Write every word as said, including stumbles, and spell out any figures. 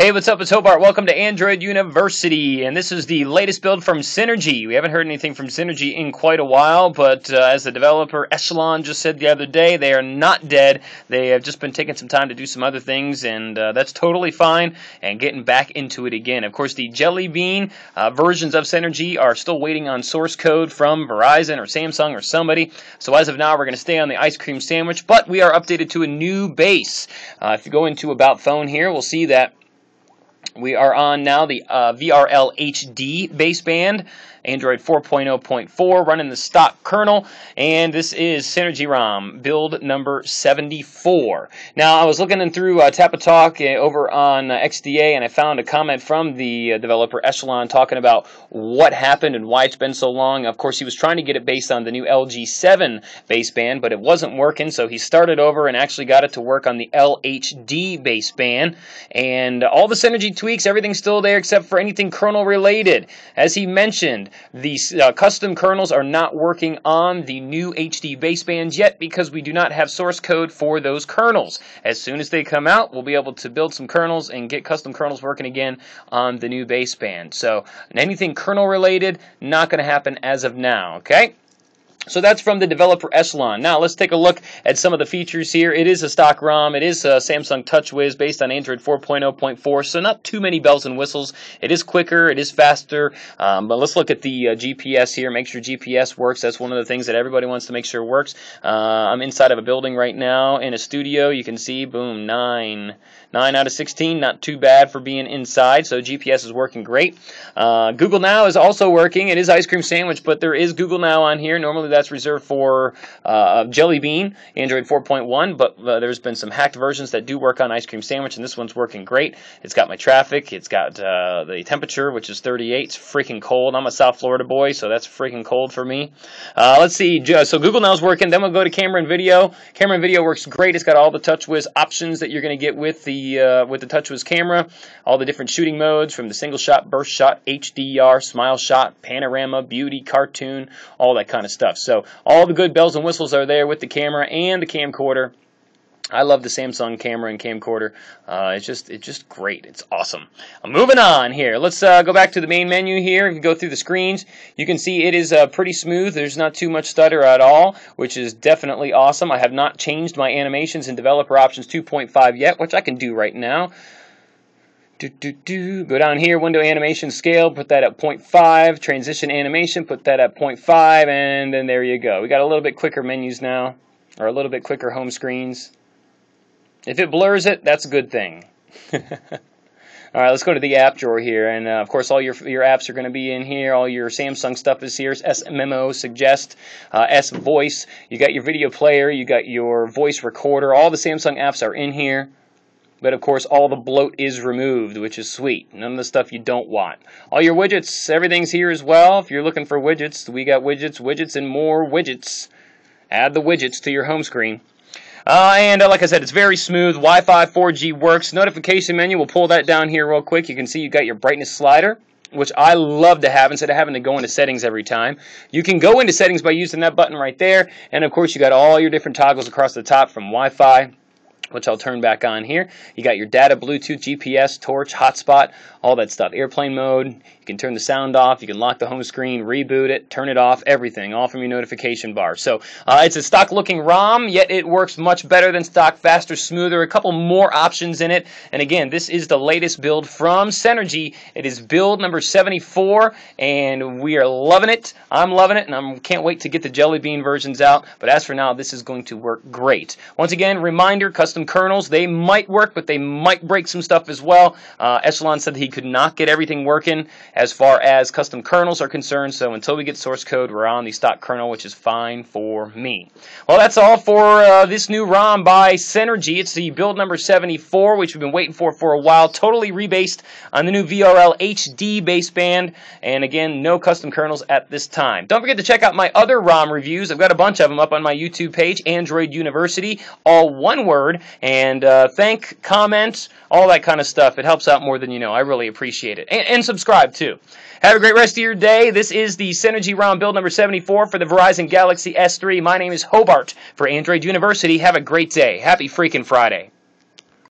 Hey, what's up? It's Hobart. Welcome to Android University, and this is the latest build from Synergy. We haven't heard anything from Synergy in quite a while, but uh, as the developer Echelon just said the other day, they are not dead. They have just been taking some time to do some other things, and uh, that's totally fine, and getting back into it again. Of course, the Jelly Bean uh, versions of Synergy are still waiting on source code from Verizon or Samsung or somebody, so as of now, we're going to stay on the Ice Cream Sandwich, but we are updated to a new base. Uh, if you go into About Phone here, we'll see that we are on now the uh, V R L H D baseband, Android four point oh point four, running the stock kernel, and this is Synergy ROM, build number seventy-four. Now, I was looking in through uh, Tap a Talk uh, over on uh, X D A, and I found a comment from the uh, developer Echelon talking about what happened and why it's been so long. Of course, he was trying to get it based on the new L G seven baseband, but it wasn't working, so he started over and actually got it to work on the L H D baseband, and all the Synergy tweaks, everything's still there except for anything kernel related. As he mentioned, these uh, custom kernels are not working on the new H D basebands yet because we do not have source code for those kernels. As soon as they come out, we'll be able to build some kernels and get custom kernels working again on the new baseband. So anything kernel related, not going to happen as of now, okay? So that's from the developer Echelon. Now let's take a look at some of the features here. It is a stock ROM. It is a Samsung TouchWiz based on Android four point oh point four, so not too many bells and whistles. It is quicker. It is faster. Um, but let's look at the uh, G P S here. Make sure G P S works. That's one of the things that everybody wants to make sure works. Uh, I'm inside of a building right now in a studio. You can see, boom, nine. Nine out of sixteen. Not too bad for being inside, so G P S is working great. Uh, Google Now is also working. It is Ice Cream Sandwich, but there is Google Now on here. Normally that's reserved for uh, Jelly Bean, Android four point one, but uh, there's been some hacked versions that do work on Ice Cream Sandwich, and this one's working great. It's got my traffic, it's got uh, the temperature, which is thirty-eight. It's freaking cold. I'm a South Florida boy, so that's freaking cold for me. Uh, let's see, so Google Now's working. Then we'll go to Camera and Video. Camera and Video works great. It's got all the TouchWiz options that you're going to get with the uh, with the TouchWiz camera, all the different shooting modes from the single shot, burst shot, H D R, smile shot, panorama, beauty, cartoon, all that kind of stuff. So all the good bells and whistles are there with the camera and the camcorder. I love the Samsung camera and camcorder. Uh, it's just it's just great. It's awesome. Moving on here. Let's uh, go back to the main menu here. If you go through the screens, you can see it is uh, pretty smooth. There's not too much stutter at all, which is definitely awesome. I have not changed my animations in Developer Options two point five yet, which I can do right now. Do, do, do. Go down here, window animation scale, put that at zero point five, transition animation, put that at zero point five, and then there you go. We got a little bit quicker menus now, or a little bit quicker home screens. If it blurs it, that's a good thing. All right, let's go to the app drawer here, and uh, of course all your your apps are going to be in here. All your Samsung stuff is here. S M M O, Suggest, uh, S-Voice. You got your video player, you got your voice recorder. All the Samsung apps are in here. But of course, all the bloat is removed, which is sweet. None of the stuff you don't want. All your widgets, everything's here as well. If you're looking for widgets, we got widgets, widgets, and more widgets. Add the widgets to your home screen. Uh, and uh, like I said, it's very smooth. Wi-Fi four G works. Notification menu, we'll pull that down here real quick. You can see you got your brightness slider, which I love to have instead of having to go into settings every time. You can go into settings by using that button right there. And of course, you got all your different toggles across the top from Wi-Fi, which I'll turn back on here. You got your data, Bluetooth, G P S, torch, hotspot, all that stuff. Airplane mode, you can turn the sound off, you can lock the home screen, reboot it, turn it off, everything, all from your notification bar. So uh, it's a stock-looking ROM, yet it works much better than stock, faster, smoother, a couple more options in it. And again, this is the latest build from Synergy. It is build number seventy-four, and we are loving it. I'm loving it, and I can't wait to get the Jelly Bean versions out. But as for now, this is going to work great. Once again, reminder, custom kernels, they might work, but they might break some stuff as well. Uh, Echelon said that he could not get everything working as far as custom kernels are concerned, so until we get source code, we're on the stock kernel, which is fine for me. Well, that's all for uh, this new ROM by Synergy. It's the build number seventy-four, which we've been waiting for for a while, totally rebased on the new V R L H D baseband, and again, no custom kernels at this time. Don't forget to check out my other ROM reviews. I've got a bunch of them up on my YouTube page, Android University, all one word. And uh, thank, comment, all that kind of stuff. It helps out more than you know. I really appreciate it. And, and subscribe, too. Have a great rest of your day. This is the Synergy ROM build number seventy-four for the Verizon Galaxy S three. My name is Hobart for Android University. Have a great day. Happy freaking Friday.